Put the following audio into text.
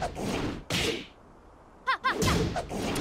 Ha ha ha!